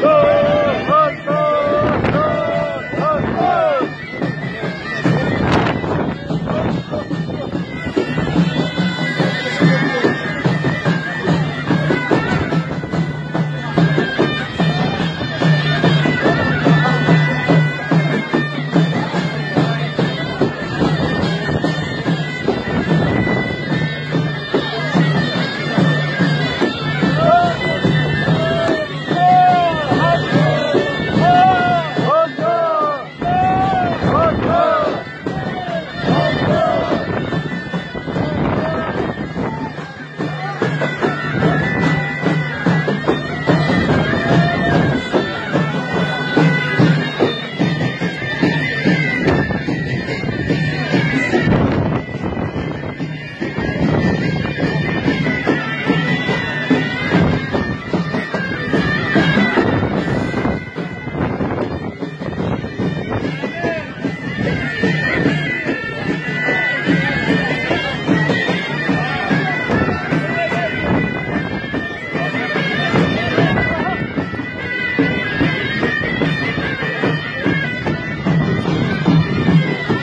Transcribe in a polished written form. go!